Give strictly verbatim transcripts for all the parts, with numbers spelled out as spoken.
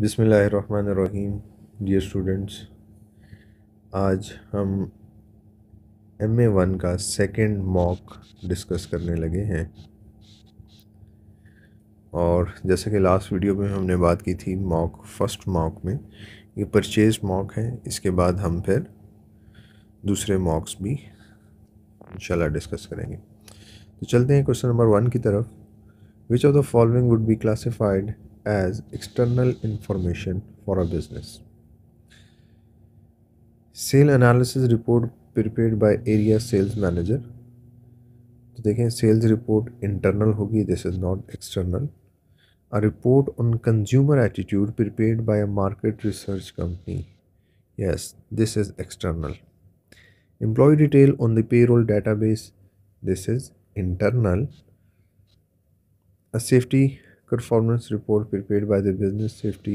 बिस्मिल्लाहिर्रहमानिर्रहीम। Dear students, आज हम एम ए वन का सेकेंड मॉक डिस्कस करने लगे हैं। और जैसे कि लास्ट वीडियो में हमने बात की थी मॉक फर्स्ट मॉक में, ये परचेज मॉक है। इसके बाद हम फिर दूसरे मॉक्स भी इंशाल्लाह डिस्कस करेंगे। तो चलते हैं क्वेश्चन नंबर वन की तरफ। Which of the following would be classified as external information for a business? Sale analysis report prepared by area sales manager। तो देखें, sales report internal होगी, this is not external। A report on consumer attitude prepared by a market research company, yes, this is external। Employee detail on the payroll database, this is internal। A safety performance report prepared by the business safety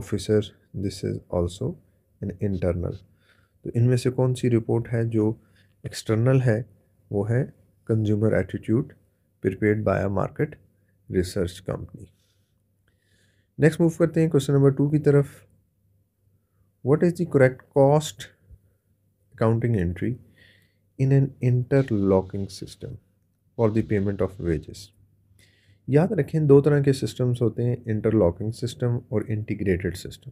officer, this is also an internal। तो इनमें से कौन सी report है जो external है? वो है consumer attitude prepared by a market research company। Next move करते हैं क्वेश्चन नंबर टू की तरफ। What is the correct cost accounting entry in an interlocking system for the payment of wages? याद रखें, दो तरह के सिस्टम्स होते हैं, इंटरलॉकिंग सिस्टम और इंटीग्रेटेड सिस्टम।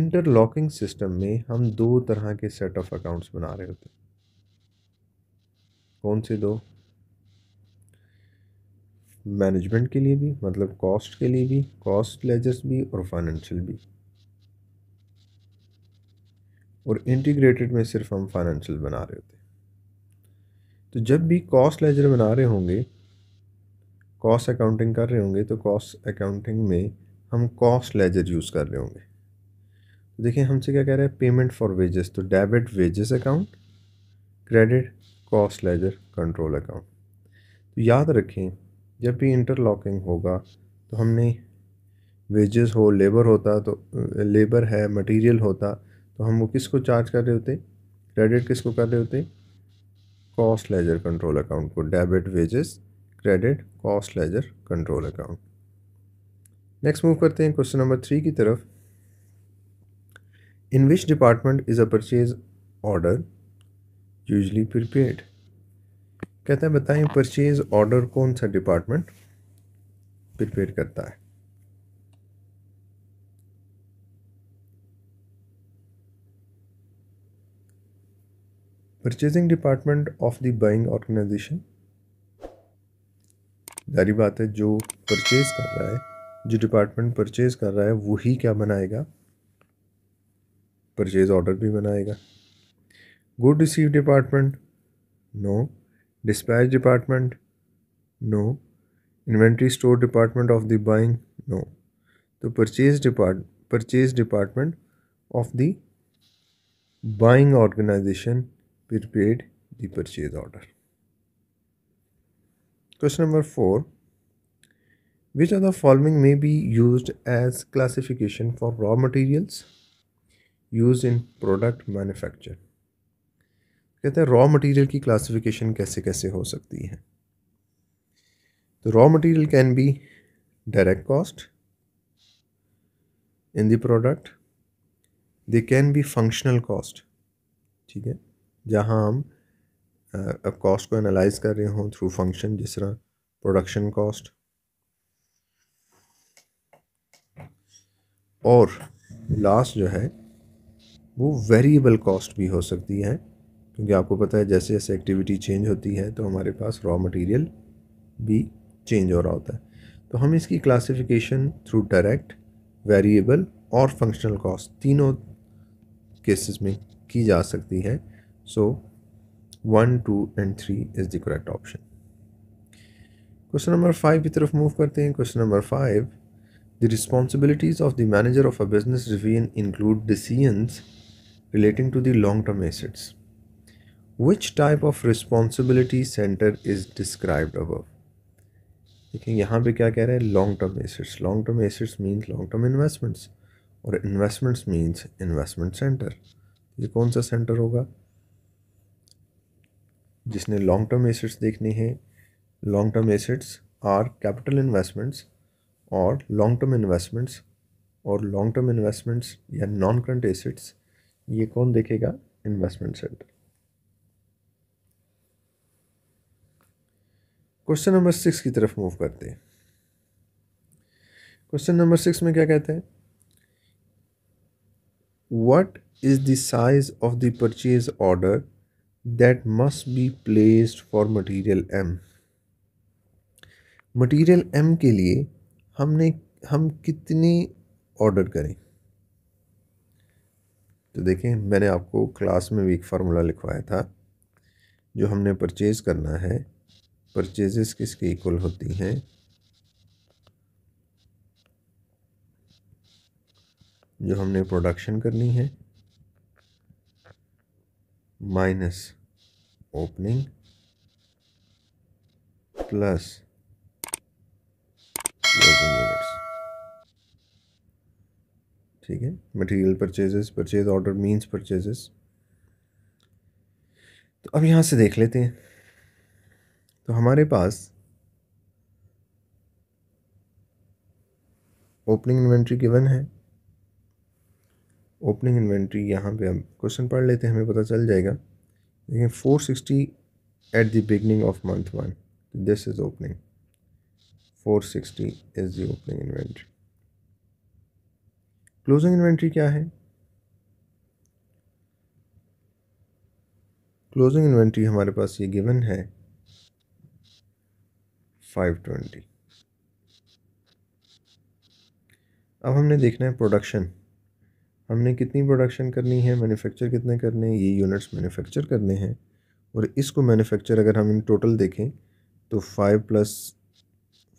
इंटरलॉकिंग सिस्टम में हम दो तरह के सेट ऑफ अकाउंट्स बना रहे होते हैं। कौन से दो? मैनेजमेंट के लिए भी, मतलब कॉस्ट के लिए भी, कॉस्ट लेजर्स भी और फाइनेंशियल भी। और इंटीग्रेटेड में सिर्फ हम फाइनेंशियल बना रहे होते हैं। तो जब भी कॉस्ट लेजर बना रहे होंगे, कॉस्ट अकाउंटिंग कर रहे होंगे, तो कॉस्ट अकाउंटिंग में हम कॉस्ट लेजर यूज़ कर रहे होंगे। तो देखिए हमसे क्या कह रहा है, पेमेंट फॉर वेजेस। तो debit wages account, credit cost ledger control account. तो याद रखें, जब भी इंटरलॉकिंग होगा तो हमने वेजेस हो, लेबर होता, तो लेबर है, मटेरियल होता, तो हम वो किसको चार्ज कर रहे होते? क्रेडिट किसको कर रहे होते? कॉस्ट लेजर कंट्रोल अकाउंट को, debit wages, credit cost ledger control account. Next move करते हैं क्वेश्चन नंबर थ्री की तरफ। In which department is a purchase order usually prepared? कहते हैं बताएं परचेज ऑर्डर कौन सा डिपार्टमेंट प्रिपेयर करता है? Purchasing department of the buying organisation. जारी बात है, जो परचेज़ कर रहा है, जो डिपार्टमेंट परचेज़ कर रहा है, वही क्या बनाएगा? परचेज़ ऑर्डर भी बनाएगा। Good receive department, no. Dispatch department, no. Inventory store department of the buying, no. तो purchase depart purchase department of the buying organisation prepared the purchase order. Question number four. Which of the following may be used as classification for raw materials used in product manufacture? कहते हैं raw material की classification कैसे कैसे हो सकती है। तो raw material can be direct cost in the product, they can be functional cost, ठीक है, जहाँ हम अब कॉस्ट को एनालाइज कर रहे हों थ्रू फंक्शन, जिस तरह प्रोडक्शन कॉस्ट। और लास्ट जो है वो वेरिएबल कॉस्ट भी हो सकती है, क्योंकि आपको पता है जैसे जैसे एक्टिविटी चेंज होती है तो हमारे पास रॉ मटेरियल भी चेंज हो रहा होता है। तो हम इसकी क्लासिफिकेशन थ्रू डायरेक्ट, वेरिएबल और फंक्शनल कॉस्ट, तीनों केसेस में की जा सकती है। So one two and three is the correct option. Question number five की तरफ मूव करते हैं। Question number five, the responsibilities of the manager of a business रिवीन include decisions relating to the long term assets. Which type of responsibility centre is described above? देखिए यहाँ पे क्या कह रहे हैं, long term assets. Long term assets means long term investments, और investments means investment centre. ये कौन सा सेंटर होगा? जिसने लॉन्ग टर्म एसेट्स देखने हैं। Long term assets are capital investments, और लॉन्ग टर्म इन्वेस्टमेंट्स और लॉन्ग टर्म इन्वेस्टमेंट्स या नॉन करंट एसेट्स, ये कौन देखेगा? Investment centre. Question number six की तरफ मूव करते हैं। क्वेश्चन नंबर सिक्स में क्या कहते हैं? What is the size of the purchase order that must be placed for material M? Material M के लिए हमने हम कितने ऑर्डर करें? तो देखें, मैंने आपको क्लास में भी एक फार्मूला लिखवाया था, जो हमने परचेज़ करना है, परचेजेस किसके इक्वल होती हैं, जो हमने प्रोडक्शन करनी है minus opening plus closing units. ठीक है, material purchases, purchase order means purchases. तो अब यहाँ से देख लेते हैं। तो हमारे पास ओपनिंग इन्वेंट्री गिवन है। ओपनिंग इन्वेंट्री यहाँ पे हम क्वेश्चन पढ़ लेते हैं, हमें पता चल जाएगा। देखिए four sixty at the beginning of month one, this is opening, four sixty is the opening inventory. Closing inventory क्या है? क्लोजिंग इन्वेंट्री हमारे पास ये गिवन है फाइव ट्वेंटी। अब हमने देखना है प्रोडक्शन, हमने कितनी प्रोडक्शन करनी है, मैन्युफैक्चर कितने करने हैं, ये यूनिट्स मैन्युफैक्चर करने हैं। और इसको मैन्युफैक्चर अगर हम इन टोटल देखें तो five plus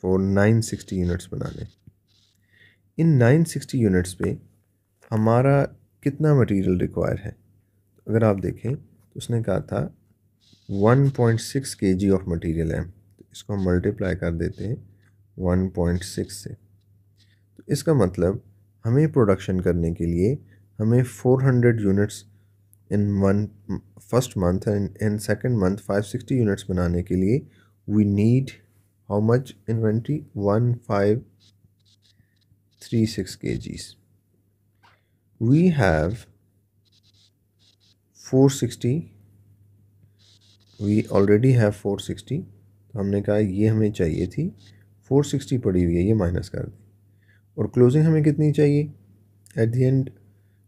four nine sixty units बनाने। इन नाइन सिक्सटी यूनिट्स पे हमारा कितना मटेरियल रिक्वायर है? अगर आप देखें तो उसने कहा था one point six KG of material है। तो इसको हम मल्टीप्लाई कर देते हैं वन पॉइंट सिक्स से। तो इसका मतलब हमें प्रोडक्शन करने के लिए हमें four hundred units in one first month and in second month five sixty units बनाने के लिए we need how much inventory, one five three six K Gs. We have four sixty, we already have four sixty. तो हमने कहा ये हमें चाहिए थी, फोर सिक्सटी पड़ी हुई है, ये माइनस कर दी। और क्लोजिंग हमें कितनी चाहिए at the end,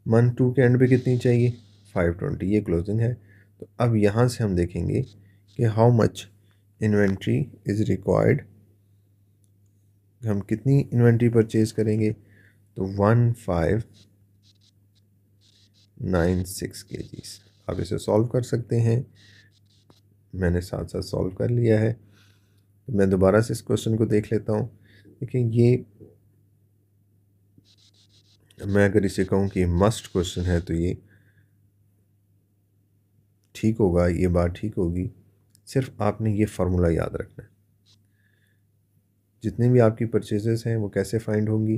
month two के एंड पे कितनी चाहिए, फाइव ट्वेंटी, ये क्लोजिंग है। तो अब यहाँ से हम देखेंगे कि how much inventory is required, हम कितनी इन्वेंट्री परचेज करेंगे। तो वन फाइव नाइन सिक्स के जी। आप इसे सॉल्व कर सकते हैं, मैंने साथ साथ सॉल्व कर लिया है। मैं दोबारा से इस क्वेश्चन को देख लेता हूँ। देखिए, ये मैं अगर इसे कहूँ कि मस्ट क्वेश्चन है तो ये ठीक होगा, ये बात ठीक होगी। सिर्फ आपने ये फार्मूला याद रखना है, जितने भी आपकी परचेजेस हैं वो कैसे फाइंड होंगी,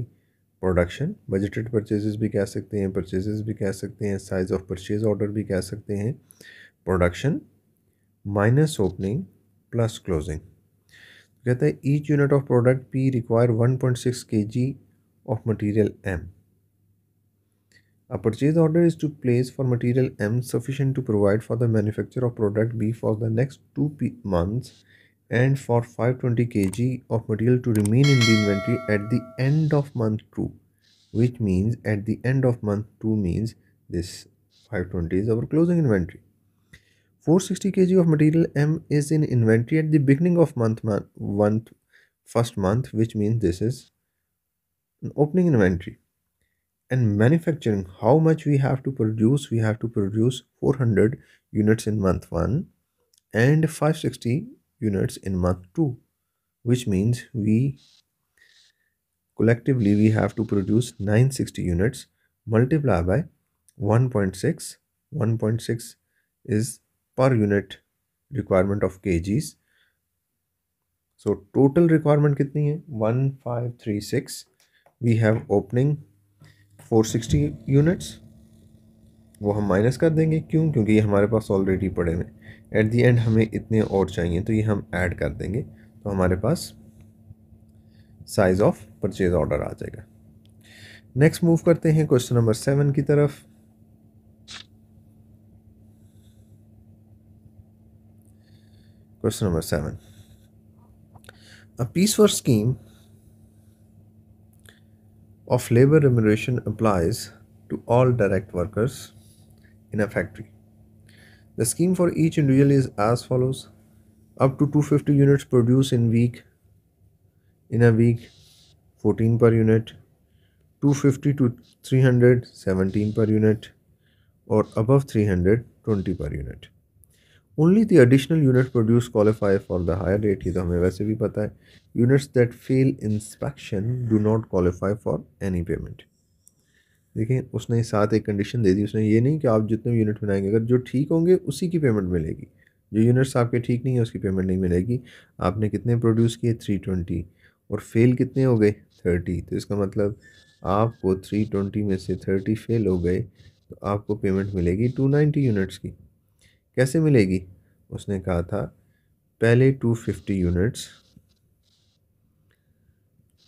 प्रोडक्शन, बजटेड परचेजेस भी कह सकते हैं, परचेजेस भी कह सकते हैं, साइज ऑफ परचेज ऑर्डर भी कह सकते हैं, production minus opening plus closing. कहता है each unit of product P require one point six KG of material M. A purchase order is to place for material M sufficient to provide for the manufacture of product B for the next two months and for five twenty kg of material to remain in the inventory at the end of month two, which means at the end of month two means this five twenty is our closing inventory. Four sixty kg of material M is in inventory at the beginning of month month, month first month, which means this is an opening inventory. And manufacturing, how much we have to produce? We have to produce four hundred units in month one and five sixty units in month two, which means we collectively we have to produce nine sixty units, multiply by one point six. one point six is per unit requirement of kgs. So total requirement कितनी है, one five three six. We have opening four sixty units, वो हम minus कर देंगे। क्यों? क्योंकि ये हमारे पास ऑलरेडी पड़े हुए। एट दी एंड हमें इतने और चाहिए, तो ये हम ऐड कर देंगे। तो हमारे पास साइज़ ऑफ परचेज ऑर्डर आ जाएगा। नेक्स्ट मूव करते हैं क्वेश्चन नंबर सेवन की तरफ। Question number seven, a piece for scheme of labor remuneration applies to all direct workers in a factory. The scheme for each individual is as follows: up to two hundred fifty units produced in week in a week fourteen per unit, two hundred fifty to three hundred seventeen per unit, or above three hundred twenty per unit. Only the additional units produced qualify for the higher rate. ये तो हमें वैसे भी पता है. Units that fail inspection do not qualify for any payment. देखें, उसने साथ एक कंडीशन दे दी, उसने ये नहीं कि आप जितने भी यूनिट बनाएंगे अगर जो ठीक होंगे उसी की पेमेंट मिलेगी, जो यूनिट्स आपके ठीक नहीं है उसकी पेमेंट नहीं मिलेगी। आपने कितने प्रोड्यूस किए तीन सौ बीस और फेल कितने हो गए तीस, तो इसका मतलब आपको तीन सौ बीस में से तीस फेल हो गए तो आपको पेमेंट मिलेगी दो सौ नब्बे यूनिट्स की। कैसे मिलेगी? उसने कहा था पहले दो सौ पचास यूनिट्स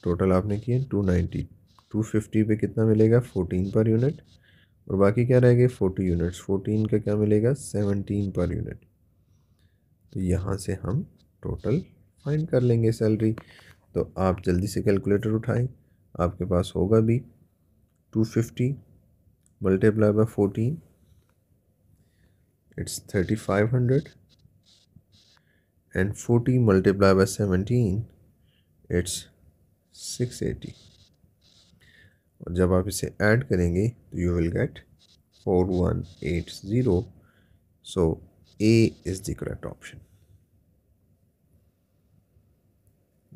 टोटल आपने किए दो सौ नब्बे, दो सौ पचास पे कितना मिलेगा चौदह पर यूनिट, और बाकी क्या रहेगा चालीस यूनिट्स, चौदह का क्या मिलेगा सत्रह पर यूनिट। तो यहाँ से हम टोटल फाइंड कर लेंगे सैलरी। तो आप जल्दी से कैलकुलेटर उठाएं, आपके पास होगा भी दो सौ पचास मल्टीप्लाई बाय चौदह it's thirty five hundred, and forty multiply by seventeen it's six eighty, और जब आप इसे ऐड करेंगे तो you will get four one eight zero. So A is the correct option.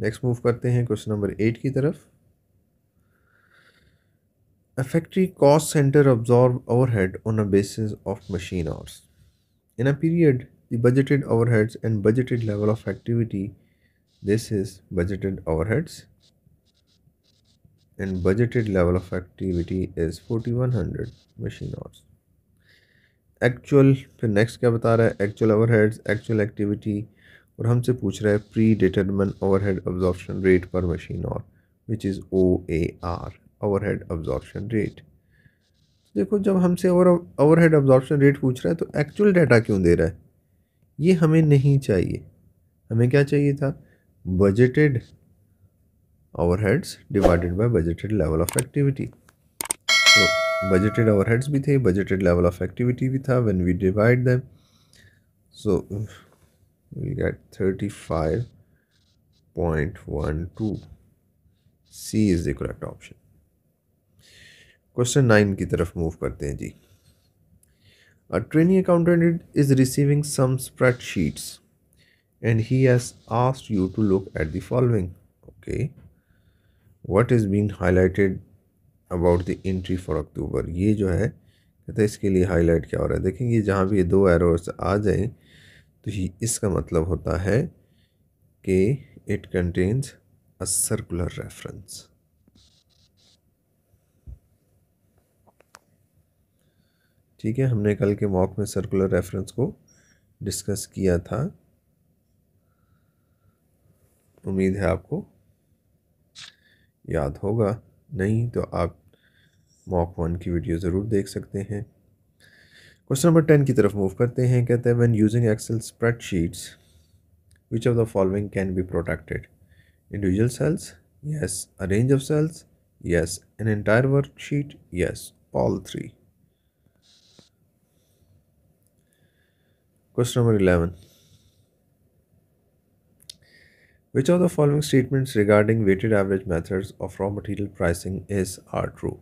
Next move करते हैं क्वेश्चन नंबर एट की तरफ। A factory cost centre absorb overhead on a basis of machine hours. In a period, the budgeted overheads and budgeted level of activity. This is budgeted overheads and budgeted level of activity is forty-one hundred machine hours. Actual फिर next क्या बता रहा है? Actual overheads, actual activity, और हमसे पूछ रहा है predetermined overhead absorption rate per machine hour, which is O A R, overhead absorption rate. देखो, जब हमसे ओवर ओवरहेड अब्जॉर्प्शन रेट पूछ रहा है तो एक्चुअल डाटा क्यों दे रहा है? ये हमें नहीं चाहिए। हमें क्या चाहिए था? Budgeted overheads divided by budgeted level of activity. तो बजटेड ओवरहेड्स भी थे, बजटेड लेवल ऑफ एक्टिविटी भी था। When we divide them so we get thirty five point one two. C is the correct option. Question nine की तरफ move करते हैं जी। A trainee accountant is receiving some spreadsheets and he has asked you to look at the following. Okay, what is being highlighted about the entry for October. ये जो है कहते हैं इसके लिए हाईलाइट क्या हो रहा है। देखेंगे जहाँ भी ये दो एरोस आ जाएं तो ये इसका मतलब होता है कि it contains a circular reference. ठीक है, हमने कल के मॉक में सर्कुलर रेफरेंस को डिस्कस किया था। उम्मीद है आपको याद होगा, नहीं तो आप मॉक वन की वीडियो ज़रूर देख सकते हैं। क्वेश्चन नंबर टेन की तरफ मूव करते हैं। कहते हैं when using Excel spreadsheets which of the following can be protected. Individual cells, yes. A range of cells, yes. An entire worksheet, yes. All three. Question number eleven. Which of the following statements regarding weighted average methods of raw material pricing is are true?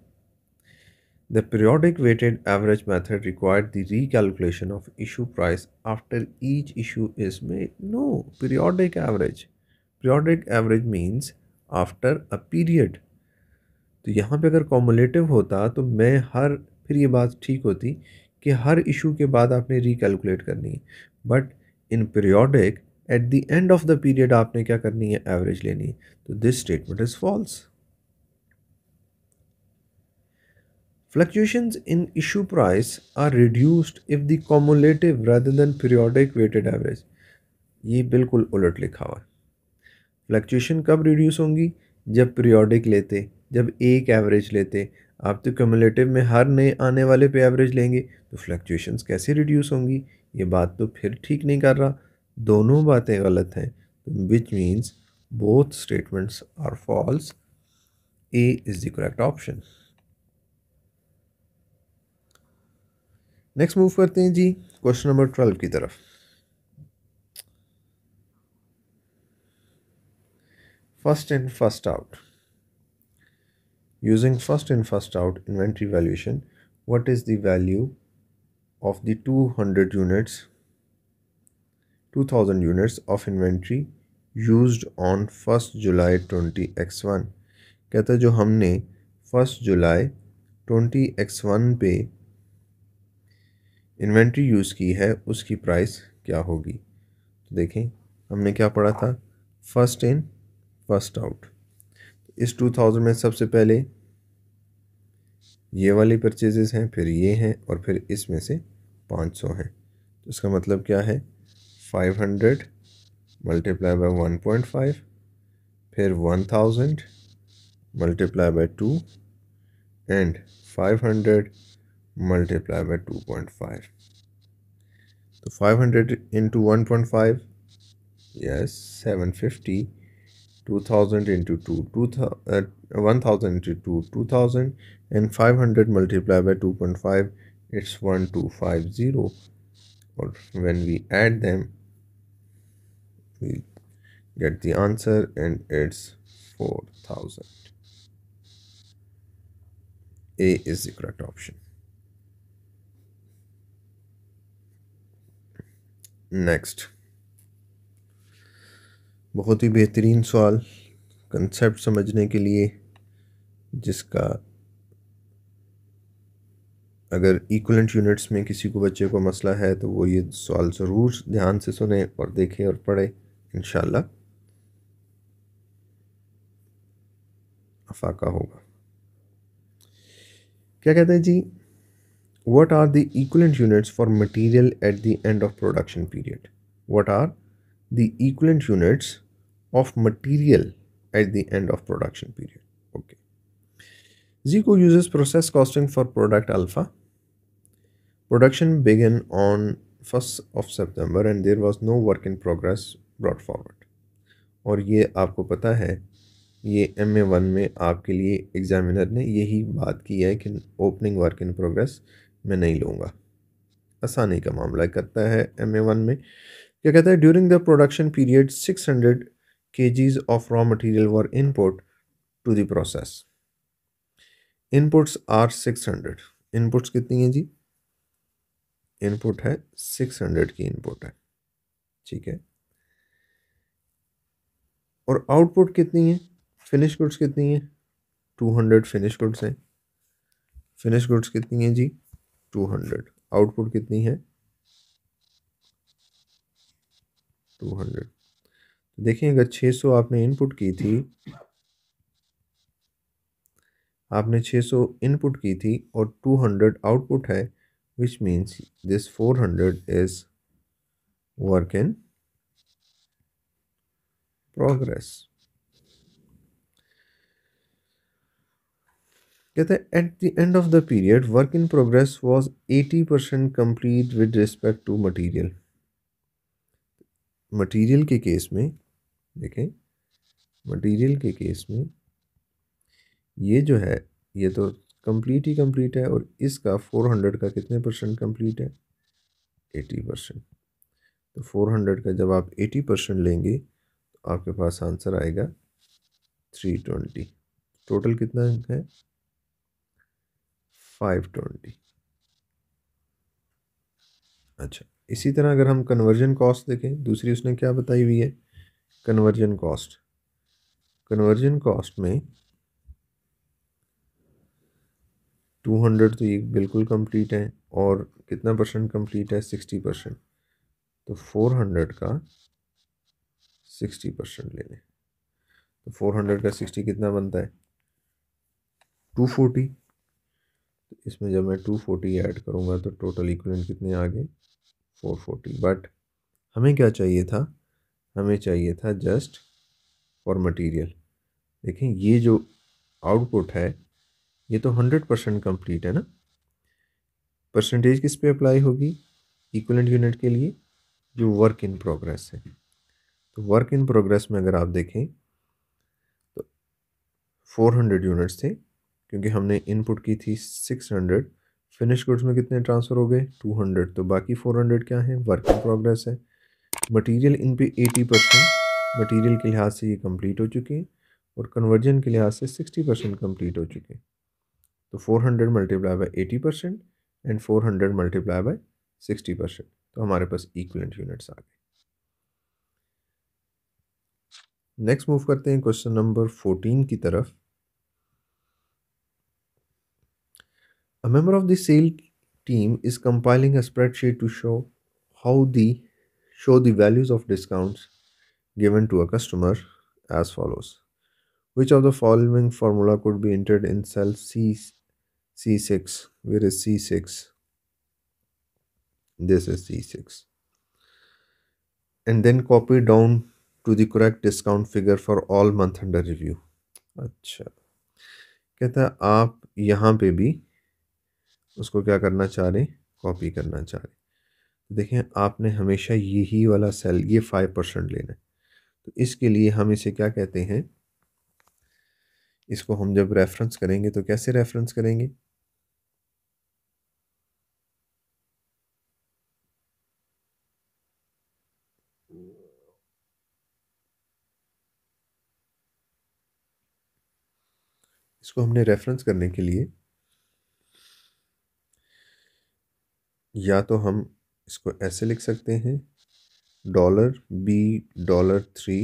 The periodic weighted average method required the recalculation of issue price after each issue is made. No, periodic average. Periodic average means after a period. तो यहाँ पे अगर cumulative होता तो मैं हर फिर ये बात ठीक होती कि हर इशू के बाद आपने रिकैलकुलेट करनी है, but in periodic at the end of the period आपने क्या करनी है? एवरेज लेनी है। तो this statement is false. Fluctuations in issue price are reduced if the cumulative rather than periodic weighted average. ये बिल्कुल उलट लिखा हुआ है। फ्लक्चुएशन कब रिड्यूस होंगी? जब पीरियोडिक लेते जब एक एवरेज लेते, आप तो क्यूमुलेटिव में हर नए आने वाले पे एवरेज लेंगे तो फ्लक्चुएशंस कैसे रिड्यूस होंगी? ये बात तो फिर ठीक नहीं कर रहा, दोनों बातें गलत हैं। Which means both statements are false. A is the correct option. Next move करते हैं जी क्वेश्चन नंबर ट्वेल्व की तरफ। First in first out, using first in first out inventory valuation, what is the value of the two hundred units two thousand units of inventory used on first July twenty X one. कहता जो हमने first July twenty X one पे inventory use की है उसकी price क्या होगी? तो देखें हमने क्या पढ़ा था, फर्स्ट इन फर्स्ट आउट। इस टू थाउजेंड में सबसे पहले ये वाली परचेजेस हैं, फिर ये हैं और फिर इसमें से पाँच सौ हैं। तो इसका मतलब क्या है, five hundred multiply by one point five, फिर one thousand multiply by two and five hundred multiply by two point five. तो five hundred into one point five, yes, seven fifty, two thousand into two, one thousand into two, two thousand and five hundred multiply by two point five, it's one two five zero, और when we add them we get the answer and it's four thousand. A is the correct option. Next, बहुत ही बेहतरीन सवाल concept समझने के लिए, जिसका अगर equivalent units में किसी को बच्चे को मसला है तो वो ये सवाल ज़रूर ध्यान से सुने और देखें और पढ़े इंशाल्लाह अफाका होगा। क्या कहते हैं जी, what are the equivalent units for material at the end of production period? What are the equivalent units of material at the end of production period. Okay, Zico uses process costing for product alpha. Production began on first of September and there was no work in progress brought forward. और ये आपको पता है, ये M A one में आपके लिए examiner ने यही बात की है कि ओपनिंग वर्क इन प्रोग्रेस मैं नहीं लूँगा। आसानी का मामला करता है एम ए वन में। क्या कहता है, during the production period six hundred K Gs of raw material were input to the process. Inputs are six hundred. Inputs कितनी हैं जी? इनपुट है सिक्स हंड्रेड की इनपुट है, ठीक है। और आउटपुट कितनी है? फिनिश गुड्स कितनी है? टू हंड्रेड फिनिश गुड्स हैं। फिनिश गुड्स कितनी है जी? Two hundred. आउटपुट कितनी है? Two hundred. देखें अगर सिक्स हंड्रेड आपने इनपुट की थी, आपने सिक्स हंड्रेड इनपुट की थी और टू हंड्रेड आउटपुट है, which means this four hundred is work in progress. कहते हैं at the end of the period work in progress was eighty percent complete with respect to material. Material के case में देखें, material के case में ये जो है ये तो कंप्लीट ही कंप्लीट है और इसका फोर हंड्रेड का कितने परसेंट कंप्लीट है? Eighty percent. तो फोर हंड्रेड का जब आप एटी परसेंट लेंगे तो आपके पास आंसर आएगा थ्री ट्वेंटी। टोटल कितना है? Five twenty. अच्छा, इसी तरह अगर हम कन्वर्जन कॉस्ट देखें, दूसरी उसने क्या बताई हुई है, कन्वर्जन कॉस्ट। कन्वर्जन कॉस्ट में टू हंड्रेड तो ये बिल्कुल कंप्लीट है और कितना परसेंट कंप्लीट है? Sixty percent. तो फोर हंड्रेड का सिक्सटी परसेंट ले लें तो फोर हंड्रेड का सिक्सटी कितना बनता है? Two forty. तो इसमें जब मैं टू फोर्टी ऐड करूँगा तो टोटल इक्विवेलेंट कितने आ गए? Four forty. बट हमें क्या चाहिए था, हमें चाहिए था जस्ट फॉर मटेरियल। देखें ये जो आउटपुट है ये तो हंड्रेड परसेंट कम्प्लीट है ना। परसेंटेज किस पे अप्लाई होगी? इक्विवेलेंट यूनिट के लिए जो वर्क इन प्रोग्रेस है। तो वर्क इन प्रोग्रेस में अगर आप देखें तो चार सौ यूनिट्स थे क्योंकि हमने इनपुट की थी छह सौ। फिनिश गुड्स में कितने ट्रांसफ़र हो गए? दो सौ। तो बाकी चार सौ क्या है? वर्क इन प्रोग्रेस है। मटेरियल इन पे अस्सी परसेंट मटेरियल के लिहाज से ये कंप्लीट हो चुके हैं और कन्वर्जन के लिहाज से साठ परसेंट कंप्लीट हो चुके हैं। तो चार सौ मल्टीप्लाई बाई अस्सी परसेंट एंड चार सौ मल्टीप्लाई बाई साठ परसेंट, तो हमारे पास इक्विवेलेंट यूनिट्स आ गए। नेक्स्ट मूव करते हैं क्वेश्चन नंबर चौदह की तरफ। A member of the sales team is compiling a spreadsheet to show how the show the values of discounts given to a customer as follows. Which of the following formula could be entered in cell C C6? Where is C six? This is C six. And then copy down to the correct discount figure for all month under review. अच्छा, कहता है आप यहाँ पे भी उसको क्या करना चाह रहे? कॉपी करना चाह रहे। देखें आपने हमेशा यही वाला सेल, ये फाइव परसेंट लेना है, तो इसके लिए हम इसे क्या कहते हैं? इसको हम जब रेफरेंस करेंगे तो कैसे रेफरेंस करेंगे? इसको हमने रेफरेंस करने के लिए या तो हम इसको ऐसे लिख सकते हैं डॉलर बी डॉलर थ्री,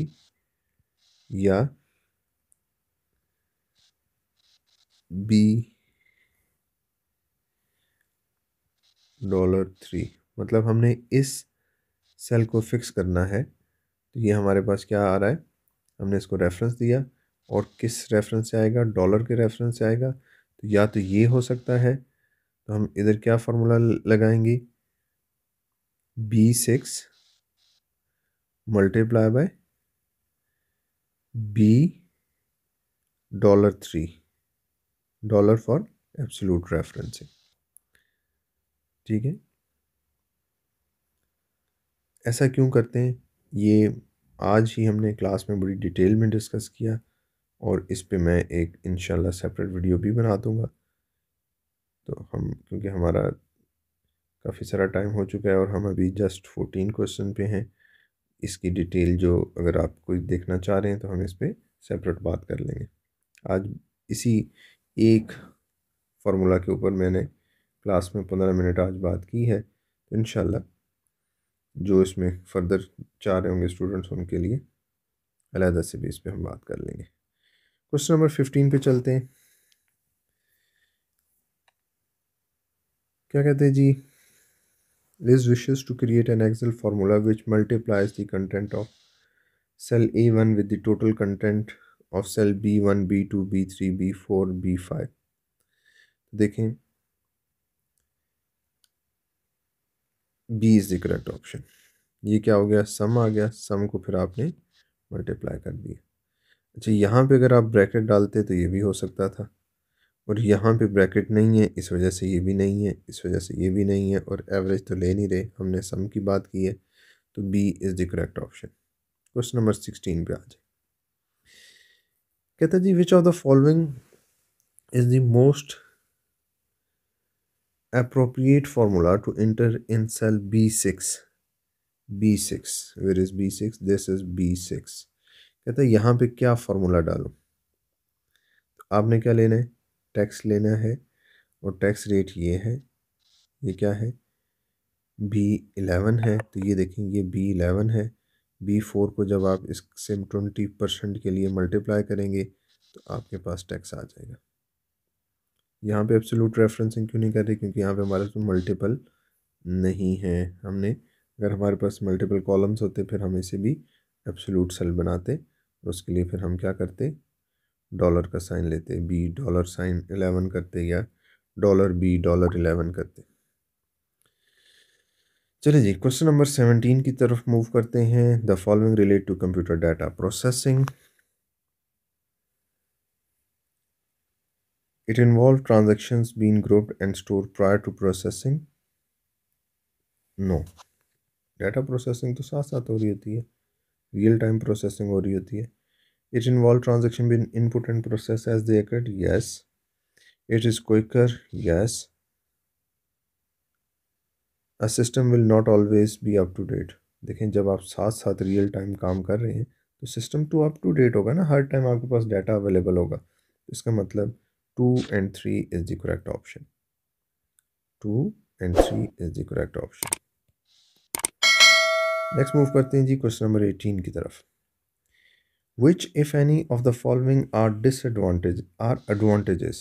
या बी डॉलर थ्री, मतलब हमने इस सेल को फिक्स करना है। तो ये हमारे पास क्या आ रहा है? हमने इसको रेफरेंस दिया और किस रेफरेंस से आएगा? डॉलर के रेफरेंस से आएगा। तो या तो ये हो सकता है, तो हम इधर क्या फार्मूला लगाएंगे? B six multiply by B dollar three, dollar for absolute referencing, ठीक है। ऐसा क्यों करते हैं? ये आज ही हमने क्लास में बड़ी डिटेल में डिस्कस किया और इस पे मैं एक इंशाल्लाह सेपरेट वीडियो भी बना दूंगा। तो हम, क्योंकि हमारा काफ़ी सारा टाइम हो चुका है और हम अभी जस्ट फोर्टीन क्वेश्चन पे हैं, इसकी डिटेल जो अगर आप कोई देखना चाह रहे हैं तो हम इस पर सेपरेट बात कर लेंगे। आज इसी एक फार्मूला के ऊपर मैंने क्लास में पंद्रह मिनट आज बात की है, तो इंशाल्लाह जो इसमें फर्दर चाह रहे होंगे स्टूडेंट्स उनके लिए अलहदा से भी इस पर हम बात कर लेंगे। क्वेश्चन नंबर फिफ्टीन पे चलते हैं। क्या कहते हैं जी? Liz wishes to create an Excel formula which multiplies the content of cell A one with the total content of cell B one B two B three B four B five. देखें B is the correct option. ये क्या हो गया? सम आ गया। सम को फिर आपने multiply कर दिया। अच्छा, यहाँ पे अगर आप ब्रैकेट डालते तो ये भी हो सकता था, और यहाँ पे ब्रैकेट नहीं है इस वजह से ये भी नहीं है, इस वजह से ये भी नहीं है, और एवरेज तो ले नहीं रहे, हमने सम की बात की है, तो B is the correct option. Question number sixteen पे आ जाए। कहता जी which of the following is the most appropriate formula to enter in cell B six. B six where is B six? This is B six. कहता यहाँ पे क्या formula डालूँ? तो आपने क्या लेना है? टैक्स लेना है, और टैक्स रेट ये है, ये क्या है? बी इलेवन है। तो ये देखें ये बी इलेवन है। बी फोर को जब आप इससे ट्वेंटी परसेंट के लिए मल्टीप्लाई करेंगे तो आपके पास टैक्स आ जाएगा। यहाँ पे एब्सोल्यूट रेफरेंसिंग क्यों नहीं कर रहे? क्योंकि यहाँ पे हमारे पास मल्टीपल नहीं है। हमने, अगर हमारे पास मल्टीपल कॉलम्स होते फिर हम इसे भी एब्सोल्यूट सेल बनाते, और उसके लिए फिर हम क्या करते? डॉलर का साइन लेते, बी डॉलर साइन इलेवन करते, या डॉलर बी डॉलर इलेवन करते। चलिए जी क्वेश्चन नंबर सेवनटीन की तरफ मूव करते हैं। The following relate to computer data processing. It involved transactions being grouped and stored prior to processing? No. Data processing तो साथ साथ हो रही होती है, रियल टाइम प्रोसेसिंग हो रही होती है. It involved transaction being input and processed as they occurred? Yes. It is quicker? Yes. A system will not always be up to date. देखें, जब आप साथ साथ रियल टाइम काम कर रहे हैं तो सिस्टम टू अप टू डेट होगा ना, हर टाइम आपके पास डाटा अवेलेबल होगा. इसका मतलब two and three is the correct option. Two and three is the correct option. Next move करते हैं जी क्वेश्चन नंबर एटीन की तरफ. Which, if any, of the following are disadvantages are advantages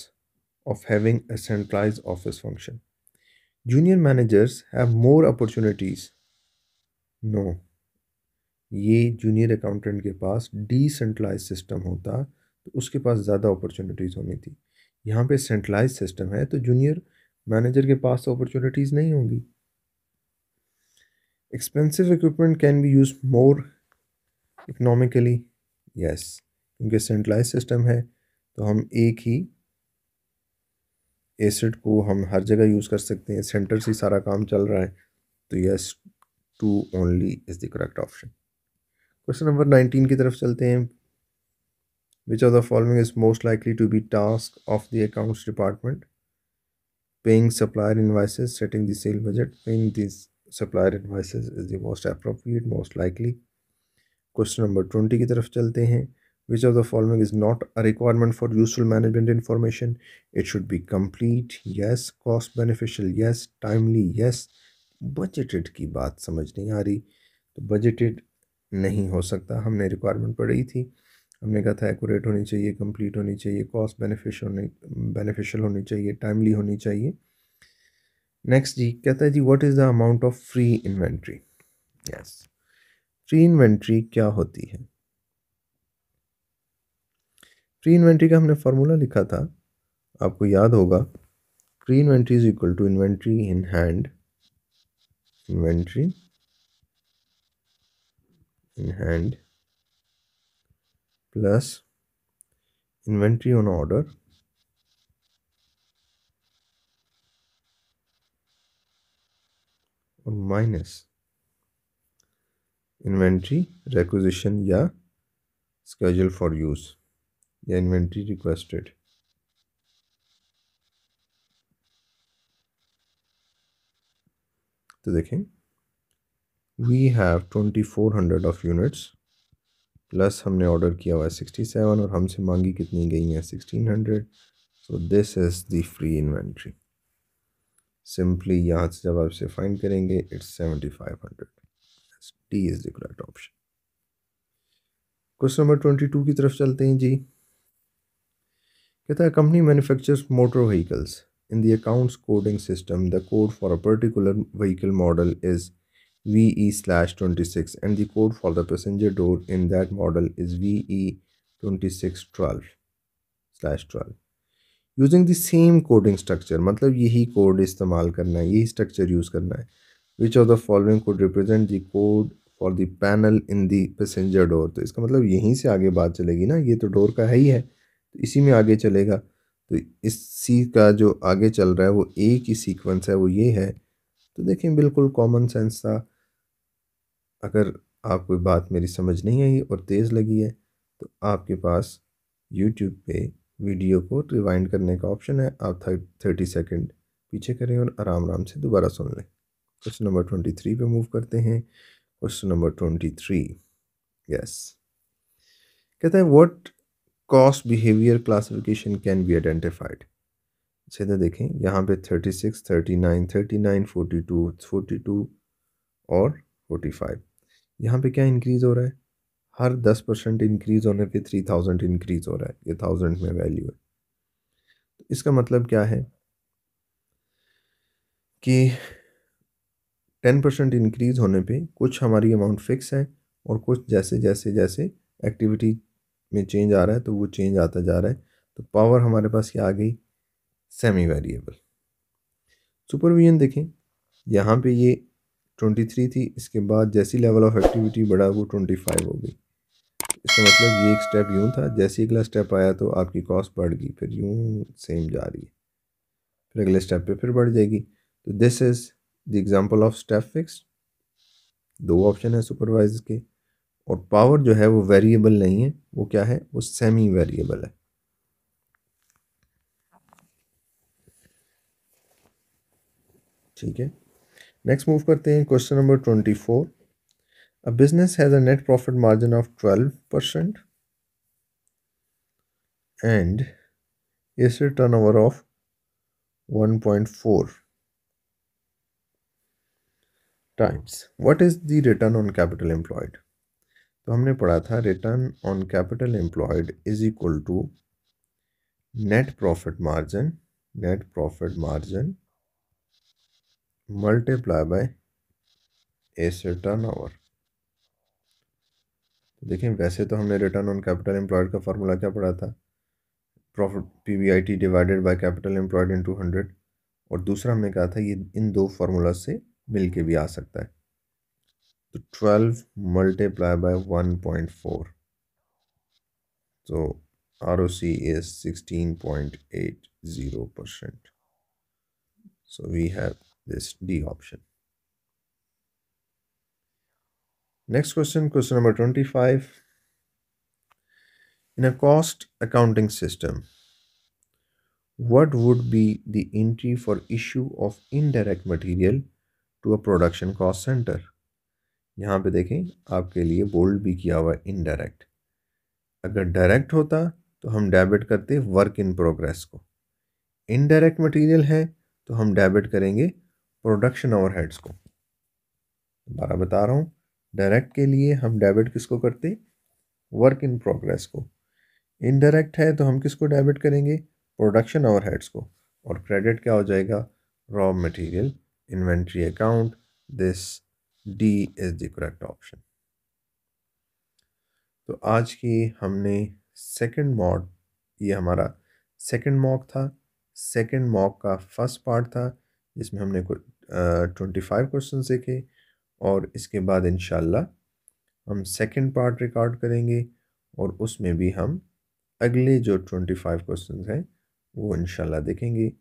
of having a centralized office function? Junior managers have more opportunities. No. ये junior accountant के पास decentralized system होता तो उसके पास ज़्यादा opportunities होनी थी. यहाँ पे centralized system है तो junior manager के पास opportunities नहीं होंगी. Expensive equipment can be used more economically. Yes yes. क्योंकि सेंट्रलाइज सिस्टम है तो हम एक ही एसेट को हम हर जगह यूज़ कर सकते हैं, सेंटर से सारा काम चल रहा है. तो yes, two only is the correct option. Question number nineteen की तरफ चलते हैं. Which of the following is most likely to be task of the accounts department? Paying supplier invoices, setting the sale budget. Paying the supplier invoices is the most appropriate, most likely. Question number twenty की तरफ चलते हैं. Which of the following is not a requirement for useful management information? It should be complete. Yes. Cost beneficial? Yes. Timely? Yes. Budgeted की बात समझ नहीं आ रही तो बजटेड नहीं हो सकता. हमने रिक्वायरमेंट पढ़ी थी, हमने कहा था एक्यूरेट होनी चाहिए, कंप्लीट होनी चाहिए, कॉस्ट बेनिफिशियल बेनिफिशियल होनी चाहिए, टाइमली होनी चाहिए. नेक्स्ट जी कहता है जी what is the amount of free inventory? Yes. Free inventory क्या होती है? फ्री इन्वेंट्री का हमने फार्मूला लिखा था, आपको याद होगा. Free inventory is equal to inventory in hand, inventory in hand plus inventory on order और माइनस इन्वेंट्री रिक्विजिशन या स्केड्यूल फॉर यूज़ या इन्वेंट्री रिक्वेस्टेड. तो देखें we have twenty four hundred of units plus हमने order किया हुआ है sixty seven और हमसे मांगी कितनी गई है sixteen hundred. So this is the free inventory. Simply यहाँ से जब आप इसे फाइंड करेंगे it's seventy five hundred. D is the correct option. Question number twenty two की तरफ चलते हैं जी. कहता है company manufactures motor vehicles. In the accounts coding system the code for a particular vehicle model is V E slash twenty six and the code for the passenger door in that model is V E twenty six twelve slash twelve. Using the same coding structure, मतलब यही code इस्तेमाल करना है, यही structure use करना है. Which of the following could represent the code for the panel in the passenger door? तो इसका मतलब यहीं से आगे बात चलेगी ना, ये तो डोर का है ही है तो इसी में आगे चलेगा. तो इसी का जो आगे चल रहा है वो एक ही सीक्वेंस है, वो ये है. तो देखें बिल्कुल कॉमन सेंस था. अगर आपको बात मेरी समझ नहीं आई और तेज़ लगी है तो आपके पास यूट्यूब पे वीडियो को रिवाइंड करने का ऑप्शन है, आप थर्टी सेकेंड पीछे करें और आराम आराम से दोबारा सुन लें. क्वेश्चन नंबर ट्वेंटी थ्री पे मूव करते हैं. Question number twenty three yes कहता है what cost behaviour classification can be identified? सीधा देखें यहाँ पे thirty six thirty nine thirty nine forty two forty two और फोर्टी फाइव. यहाँ पे क्या इंक्रीज़ हो रहा है? हर दस परसेंट इंक्रीज़ होने पे थ्री थाउजेंड इंक्रीज़ हो रहा है, ये थाउजेंड में वैल्यू है. तो इसका मतलब क्या है कि टेन परसेंट इंक्रीज़ होने पे कुछ हमारी अमाउंट फिक्स है और कुछ जैसे जैसे जैसे एक्टिविटी में चेंज आ रहा है तो वो चेंज आता जा रहा है. तो पावर हमारे पास क्या आ गई? Semi variable. सुपरविजन देखें यहाँ पे ये ट्वेंटी थ्री थी, इसके बाद जैसी लेवल ऑफ एक्टिविटी बढ़ा वो ट्वेंटी फाइव हो गई. इसका मतलब ये एक स्टेप यूँ था, जैसे ही अगला स्टेप आया तो आपकी कॉस्ट बढ़ गई, फिर यूँ सेम जा रही है, फिर अगले स्टेप पे फिर बढ़ जाएगी। तो this is the example of step fix. दो ऑप्शन है सुपरवाइज के, और पावर जो है वो वेरिएबल नहीं है, वो क्या है, वो सेमी वेरिएबल है। ठीक है, नेक्स्ट मूव करते हैं question number twenty four. A business has a net profit margin of twelve percent and its turnover of one point four times. What is the return on capital employed? तो हमने पढ़ा था return on capital employed is equal to net profit margin, net profit margin multiplied by asset turnover। देखें, वैसे तो हमने return on capital employed का formula क्या पढ़ा था, profit PBIT divided by capital employed into hundred, और दूसरा हमने कहा था ये इन दो फार्मूला से मिलके भी आ सकता है। तो twelve multiply by one point four, तो ROC is sixteen point eight zero percent. So we have this D option. Next question, question number twenty-five. In a cost accounting system, what would be the entry for issue of indirect material to a production cost center? यहाँ पे देखें, आपके लिए bold भी किया हुआ indirect। अगर direct होता तो हम debit करते work in progress को, indirect material है तो हम debit करेंगे production overheads को। दोबारा बता रहा हूँ, डायरेक्ट के लिए हम डेबिट किसको करते, वर्क इन प्रोग्रेस को। इनडायरेक्ट है तो हम किसको डेबिट करेंगे, प्रोडक्शन ओवरहेड्स को, और क्रेडिट क्या हो जाएगा, raw material, inventory account. This D is the correct option. तो आज की हमने सेकंड मॉड, ये हमारा सेकंड मॉक था, सेकंड मॉक का फर्स्ट पार्ट था, जिसमें हमने ट्वेंटी फाइव क्वेश्चन सीखे, और इसके बाद इंशाल्लाह हम सेकंड पार्ट रिकॉर्ड करेंगे, और उसमें भी हम अगले जो ट्वेंटी फाइव क्वेश्चंस हैं वो इंशाल्लाह देखेंगे।